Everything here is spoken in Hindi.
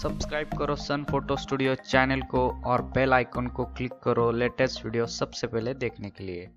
सब्सक्राइब करो सन फोटो स्टूडियो चैनल को और बेल आइकन को क्लिक करो लेटेस्ट वीडियो सबसे पहले देखने के लिए।